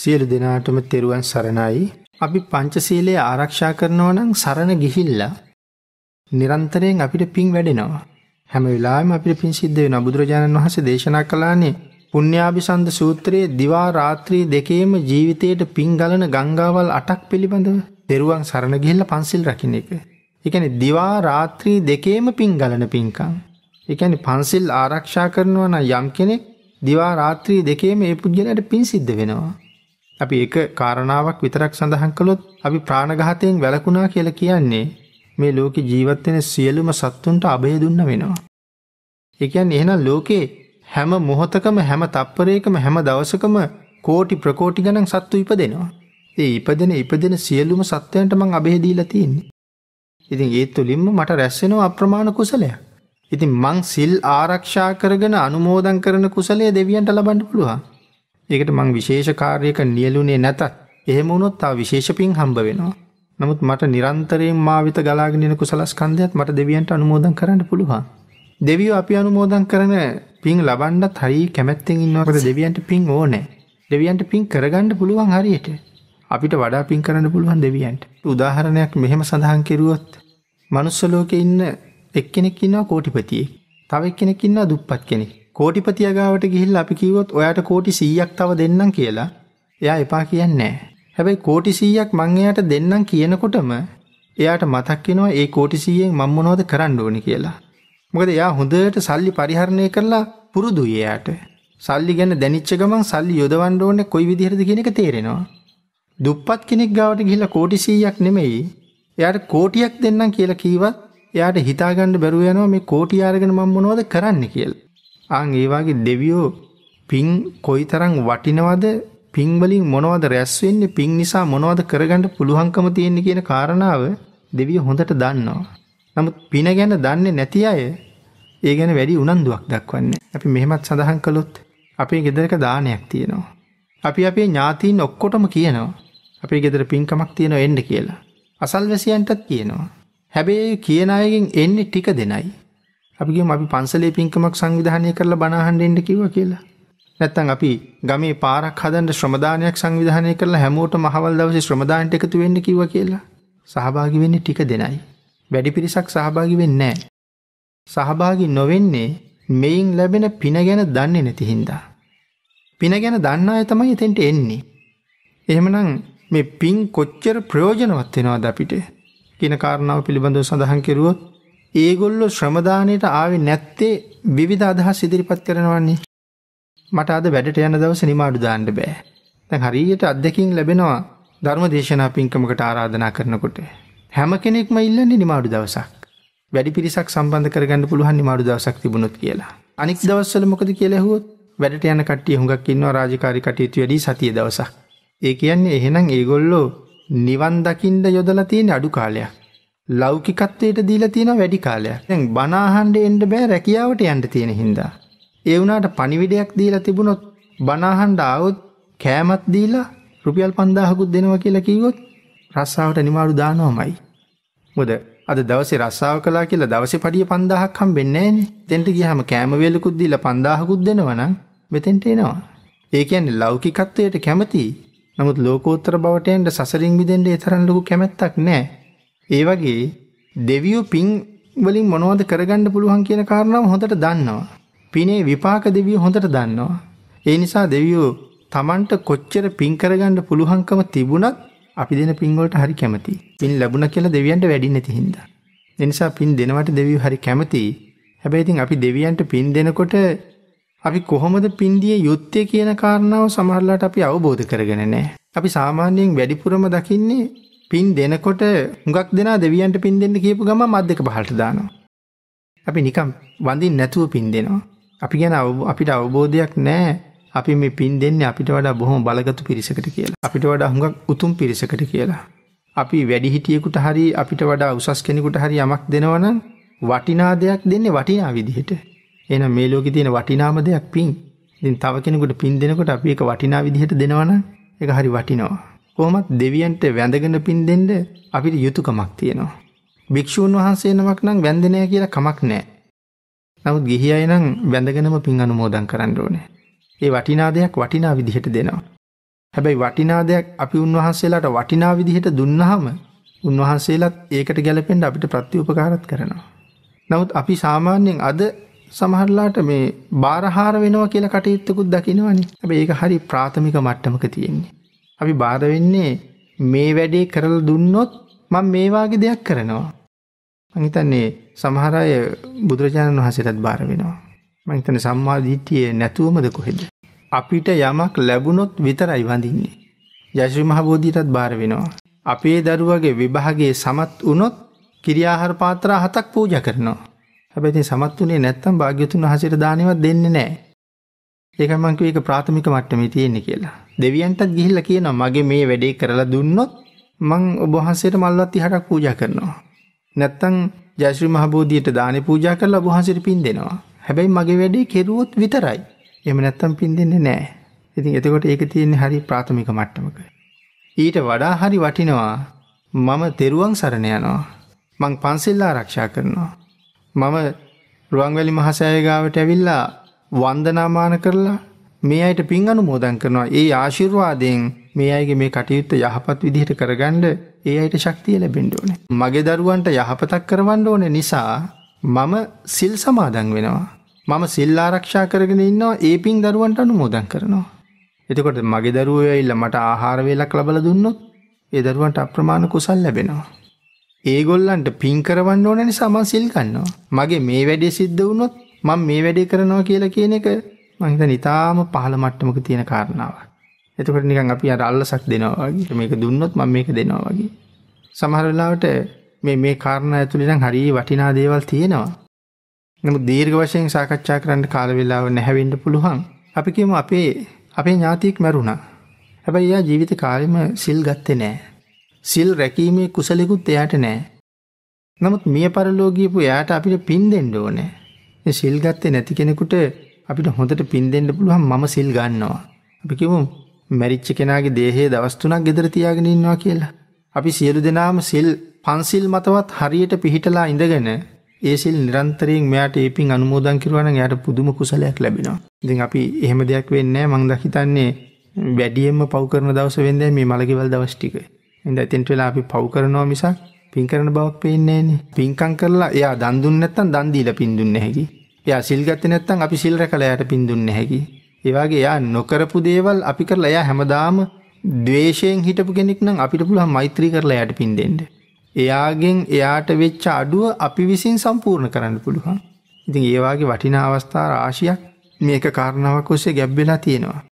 සියලු දෙනාටම තෙරුවන් සරණයි. අපි පංචශීලය ආරක්ෂා කරනවා නම් සරණ ගිහිල්ලා නිරන්තරයෙන් අපිට පිං වැඩෙනවා. හැම වෙලාවෙම අපිට පිං සිද්ධ වෙනවා. බුදුරජාණන් වහන්සේ දේශනා කළානේ පුණ්‍යාභිසන්ද සූත්‍රයේ දිවා රාත්‍රී දෙකේම ජීවිතයට පිං ගලන ගංගාවල් 8ක් පිළිබඳව තෙරුවන් සරණ ගිහිල්ලා පන්සිල් රකින්න එක. ඒ කියන්නේ දිවා රාත්‍රී දෙකේම පිං ගලන පිංකම්. ඒ කියන්නේ පන්සිල් ආරක්ෂා කරනවා නම් යම් කෙනෙක් දිවා රාත්‍රී දෙකේම මේ පුජ්‍යලයට පිං සිද්ධ වෙනවා. අපි එක කාරණාවක් විතරක් සඳහන් කළොත් අපි ප්‍රාණඝාතයෙන් වැළකුණා කියලා කියන්නේ මේ ලෝකේ ජීවත් වෙන සියලුම සත්තුන්ට අභය දුන්න වෙනවා. ඒ කියන්නේ එහෙනම් ලෝකේ හැම මොහොතකම හැම තප්පරයකම හැම දවසකම කෝටි ප්‍රකෝටි ගණන් සත්තු ඉපදෙනවා. ඒ ඉපදෙන සියලුම සත්වයන්ට මං අභය දීලා තියෙන්නේ. ඉතින් ඒ තුලින්ම මට රැස් වෙනවා අප්‍රමාණ කුසලයක්. ඉතින් මං සිල් ආරක්ෂා කරගෙන අනුමෝදන් කරන කුසලය දෙවියන්ට ලබන්න පුළුවන්. ඒකට මං විශේෂ කාර්යයක නියලුනේ නැතත් එහෙම වුණොත් තව විශේෂ පිං හම්බ වෙනවා. නමුත් මට නිරන්තරයෙන් මා විත ගලාගෙන යන කුසලස්කන්ධයත් මට දෙවියන්ට අනුමෝදන් කරන්න පුළුවන්. දෙවියෝ අපි අනුමෝදන් කරන පිං ලබන්නත් හරි කැමැත්තෙන් ඉන්නවද? දෙවියන්ට පිං ඕනේ. දෙවියන්ට පිං කරගන්න පුළුවන් හරියට. අපිට වඩා පිං කරන්න පුළුවන් දෙවියන්ට. උදාහරණයක් මෙහෙම සඳහන් කෙරුවොත් මනුස්ස ලෝකේ ඉන්න එක්කෙනෙක් ඉන්නවා කෝටිපතියෙක්. තව එක්කෙනෙක් ඉන්නවා දුප්පත් කෙනෙක්. කෝටිපතියා ගාවට ගිහිල්ලා අපි කිව්වොත් ඔයාට කෝටි 100ක් තව දෙන්නම් කියලා එයා එපා කියන්නේ නැහැ. හැබැයි කෝටි 100ක් මං එයාට දෙන්නම් කියනකොටම එයාට මතක් වෙනවා ඒ කෝටි 100ෙන් මම මොනවද කරන්න ඕනේ කියලා. මොකද එයා හොඳට සල්ලි පරිහරණය කරලා පුරුදුයි එයාට. සල්ලි ගැන දැනිච්ච ගමන් සල්ලි යොදවන්න ඕනේ කොයි විදිහටද කියන එක තේරෙනවා. දුප්පත් කෙනෙක් ගාවට ගිහිල්ලා කෝටි 100ක් නෙමෙයි එයාට කෝටියක් දෙන්නම් කියලා කීවත් එයාට හිතාගන්න බැරුව යනවා මේ කෝටි අරගෙන මම මොනවද කරන්න කියලා. ආන් ඒ වගේ දෙවියෝ පිං කොයිතරම් වටිනවද, පිං වලින් මොනවද රැස් වෙන්නේ, පිං නිසා මොනවද කරගන්න පුළුවන්කම තියෙන්නේ කියන කාරණාව දෙවියෝ හොඳට දන්නවා. නමුත් පින ගැන දන්නේ නැති අය ඒ ගැන වැඩි උනන්දුවක් දක්වන්නේ. අපි මෙහෙමත් සඳහන් කළොත් අපේ ගෙදරක දානයක් තියෙනවා. අපි අපේ ඥාතීන් ඔක්කොටම කියනවා අපේ ගෙදර පිංකමක් තියෙනවා එන්න කියලා. අසල්වැසියන්ටත් කියනවා. හැබැයි කියන අයගෙන් එන්නේ ටික දෙනයි. අපි කියමු අපි පන්සලේ පින්කමක් සංවිධානය කරලා බණ අහන්න එන්න කිව්වා කියලා. නැත්තම් අපි ගමේ පාරක් හදන්න ශ්‍රමදානයක් සංවිධානය කරලා හැමෝටම අහවල් දවසේ ශ්‍රමදානට එකතු වෙන්න කිව්වා කියලා. සහභාගී වෙන්නේ ටික දෙනයි. වැඩි පිරිසක් සහභාගී වෙන්නේ නැහැ. සහභාගී නොවෙන්නේ මේන් ලැබෙන පින ගැන දන්නේ නැති හින්දා. පින ගැන දන්න අය තමයි එතෙන්ට එන්නේ. එහෙමනම් මේ පින් කොච්චර ප්‍රයෝජනවත් වෙනවද අපිට කියන කාරණාව පිළිබඳව සඳහන් කෙරුවොත් ඒගොල්ලෝ ශ්‍රමදානයට ආවේ නැත්තේ විවිධ අදහස් ඉදිරිපත් කරනවන්නේ. මට අද වැඩට යන දවසේ නිමාඩු දාන්න බෑ. දැන් හරියට අත්දැකීම් ලැබෙනවා ධර්මදේශනා පින්කමකට ආරාධනා කරනකොට. හැම කෙනෙක්ම ඉල්ලන්නේ නිමාඩු දවසක්. වැඩි පිරිසක් සම්බන්ධ කරගන්න පුළුවන් නිමාඩු දවසක් තිබුණොත් කියලා. අනිත් දවස්වල මොකද කියලා ඇහුවොත් වැඩට යන කට්ටිය හුඟක් ඉන්නවා රාජකාරී කටයුතු වැඩි සතිය දවසක්. ඒ කියන්නේ එහෙනම් ඒගොල්ලෝ නිවන් දකින්න යොදලා තියෙන අඩු කාලයක්. ලෞකිකත්වයට දීලා තියෙන වැඩි කාලයක්. දැන් බණ අහන්න එන්න බෑ රැකියාවට යන්න තියෙන හින්දා. ඒ වුණාට පණිවිඩයක් දීලා තිබුණොත් බණ අහන්න ආවොත් කෑමක් දීලා රුපියල් 5000කුත් දෙනවා කියලා කිව්වොත් රස්සාවට නිමාඩු දානවමයි. මොකද අද දවසේ රස්සාව කළා කියලා දවසේ පඩිය 5000ක් හම්බෙන්නේ නැහනේ. දෙන්නට ගියාම කෑම වේලකුත් දීලා 5000කුත් දෙනවනම් මෙතෙන්ට එනවා. ඒ කියන්නේ ලෞකිකත්වයට කැමති. නමුත් ලෝකෝත්තර බවට යන්න සසරින් මිදෙන්න ඒ තරම් ලොකු කැමැත්තක් නැහැ. ඒ වගේ දෙවියෝ පින් වලින් මොනවද කරගන්න පුළුවන් කියන කාරණාව හොඳට දන්නවා. පිනේ විපාක දෙවියෝ හොඳට දන්නවා. ඒ නිසා දෙවියෝ Tamanට කොච්චර පින් කරගන්න පුළුවන්කම තිබුණත් අපි දෙන පින් වලට හරි කැමතියි. පින් ලැබුණා කියලා දෙවියන්ට වැඩි නැති හින්දා. ඒ නිසා පින් දෙනවට දෙවියෝ හරි කැමතියි. හැබැයි ඉතින් අපි දෙවියන්ට පින් දෙනකොට අපි කොහොමද පින් දිය යුත්තේ කියන කාරණාව සමහරලාට අපි අවබෝධ කරගෙන නැහැ. අපි සාමාන්‍යයෙන් වැඩිපුරම දකින්නේ පින් දෙනකොට හුඟක් දෙනා දෙවියන්ට පින් දෙන්න කියපු ගමන් මත් දෙක පහළට දානවා. අපි නිකම් වඳින්න නැතුව පින් දෙනවා. අපි ගැන අපිට අවබෝධයක් නැහැ. අපි මේ පින් දෙන්නේ අපිට වඩා බොහොම බලගත් පිරිසකට කියලා. අපිට වඩා හුඟක් උතුම් පිරිසකට කියලා. අපි වැඩිහිටියෙකුට හරි අපිට වඩා උසස් කෙනෙකුට හරි යමක් දෙනවනම් වටිනා දෙයක් දෙන්නේ වටිනා විදිහට. එහෙනම් මේ ලෝකේ තියෙන වටිනාම දෙයක් පින්. ඉතින් තව කෙනෙකුට පින් දෙනකොට අපි ඒක වටිනා විදිහට දෙනවනම් ඒක හරි වටිනවා. කොහොමත් දෙවියන්ට වැඳගෙන පින් දෙන්න අපිට යුතුයකමක් තියෙනවා. භික්ෂූන් වහන්සේ නමක් නම් වැඳෙන්නේ කියලා කමක් නැහැ. නමුත් ගිහි අය නම් වැඳගෙනම පින් අනුමෝදන් කරන්න ඕනේ. ඒ වටිනා දෙයක් වටිනා විදිහට දෙනවා. හැබැයි වටිනා දෙයක් අපි උන්වහන්සේලාට වටිනා විදිහට දුන්නාම උන්වහන්සේලාත් ඒකට ගැලපෙන්න අපිට ප්‍රතිඋපකාරත් කරනවා. නමුත් අපි සාමාන්‍යයෙන් අද සමහරලාට මේ බාරහාර වෙනවා කියලා කටයුත්තකුත් දකින්නවනේ. හැබැයි ඒක හරි ප්‍රාථමික මට්ටමක තියෙන්නේ. අපි බාර වෙන්නේ මේ වැඩේ කරලා දුන්නොත් මම මේ වාගේ දෙයක් කරනවා. මං හිතන්නේ සමහර අය බුදුරජාණන් වහන්සේටත් බාර වෙනවා. මං හිතන්නේ සම්මා දිට්ඨිය නැතුවමද කොහෙද? අපිට යමක් ලැබුණොත් විතරයි වඳින්නේ. යශි මහ බෝධියටත් බාර වෙනවා. අපේ දරුවගේ විභාගයේ සමත් වුණොත් කිරියාහාර පාත්‍ර 7ක් පූජා කරනවා. හැබැයි ඉතින් සමත් උනේ නැත්නම් භාග්‍යතුන් වහන්සේට දානෙවත් දෙන්නේ නැහැ. ඒකයි මම කිව්වේ ඒක ප්‍රාථමික මට්ටමේ තියෙන්නේ කියලා. දෙවියන්ටත් ගිහිල්ලා කියනවා මගේ මේ වැඩේ කරලා දුන්නොත් මං ඔබ වහන්සේට මල්වත් 30ක් පූජා කරනවා. නැත්නම් යශි මහ බෝධියට දානෙ පූජා කරලා ඔබ වහන්සේට පින් දෙනවා. හැබැයි මගේ වැඩේ කෙරුවොත් විතරයි. එහෙම නැත්තම් පින් දෙන්නේ නැහැ. ඉතින් එතකොට ඒක තියෙන්නේ හරි ප්‍රාථමික මට්ටමක. ඊට වඩා හරි වටිනවා මම තෙරුවන් සරණ යනවා. මං පන්සිල් ආරක්ෂා කරනවා. මම රුවන්වැලි මහසෑය ගාවට ඇවිල්ලා වන්දනාමාන කරලා මේ අයට පින් අනුමෝදන් කරනවා. ඒ ආශිර්වාදයෙන් මේ අයගේ මේ කටයුත්ත යහපත් විදිහට කරගන්න ඒ අයට ශක්තිය ලැබෙන්න ඕනේ. මගේ දරුවන්ට යහපතක් කරවන්න ඕනේ නිසා මම සිල් සමාදන් වෙනවා. මම සිල් ආරක්ෂා කරගෙන ඉන්නවා ඒ පින් දරුවන්ට අනුමෝදන් කරනවා. එතකොට මගේ දරුවෝ ඇවිල්ලා මට ආහාර වේලක් ලබලා දුන්නොත් ඒ දරුවන්ට අප්‍රමාණ කුසල් ලැබෙනවා. ඒගොල්ලන්ට පින් කරවන්න ඕන නිසා මම සිල් ගන්නවා. මගේ මේ වැඩේ සිද්ධ වුණොත් මම මේ වැඩේ කරනවා කියලා කියන එක මම හිතන්නේ ඊටාම පහළ මට්ටමක තියෙන කාරණාවක්. එතකොට නිකන් අපි අර අල්ලසක් දෙනවා වගේ මේක දුන්නොත් මම මේක දෙනවා වගේ. සමහර වෙලාවට මේ කාරණා ඇතුළේ නම් හරිය වටිනා දේවල් තියෙනවා. නමුත් දීර්ඝ වශයෙන් සාකච්ඡා කරන්න කාල වේලාව නැහැ වෙන්න පුළුවන්. අපි කියමු අපේ ඥාතියෙක් මැරුණා. හැබැයි එයා ජීවිත කාලෙම සිල් ගත්තේ නැහැ. සිල් රැකීමේ කුසලෙකුත් එයාට නැහැ. නමුත් මිය පරලෝ ගියපු එයාට අපිට පින් දෙන්න ඕනේ. මේ සිල් ගත්තේ නැති කෙනෙකුට අපිට හොඳට පින් දෙන්න පුළුවන්. මම සිල් ගන්නවා. අපි කියමු මැරිච්ච කෙනාගේ දේහය දවස් 3ක් ගෙදර තියාගෙන ඉන්නවා කියලා. අපි සියලු දෙනාම සිල් පන්සිල් මතවත් හරියට පිළිහිටලා ඉඳගෙන ඒ සිල් නිරන්තරයෙන් මෙයාට ඒ පින් අනුමෝදන් කරුවා නම් එයාට පුදුම කුසලයක් ලැබෙනවා. ඉතින් අපි එහෙම දෙයක් වෙන්නේ නැහැ. මම හිතන්නේ වැඩියෙන්ම පව් කරන දවස වෙන්නේ මේ මලකෙවල් දවස් ටික. ඉතින් එතෙන්ට වෙලා අපි පව් කරනවා මිසක් පින් කරන බවක් පේන්නේ නැහනේ. පින්කම් කරලා එයා දන් දුන්නේ නැත්නම් දන් දීලා පින් දුන්නේ නැහැකි. එයා සිල් ගත්තේ නැත්නම් අපි සිල් රැකලා එයාට පින් දුන්නේ නැහැකි. ඒ වගේ එයා නොකරපු දේවල් අපි කරලා එයා හැමදාම ද්වේෂයෙන් හිටපු කෙනෙක් නම් අපිට පුළුවන් මෛත්‍රී කරලා එයාට පින් දෙන්න. එයාගෙන් එයාට වෙච්ච අඩුව අපි විසින් සම්පූර්ණ කරන්න පුළුවන්. ඉතින් ඒ වගේ වටිනා අවස්ථා රාශියක් මේක කාරණාවක් ඔස්සේ ගැබ් වෙලා තියෙනවා.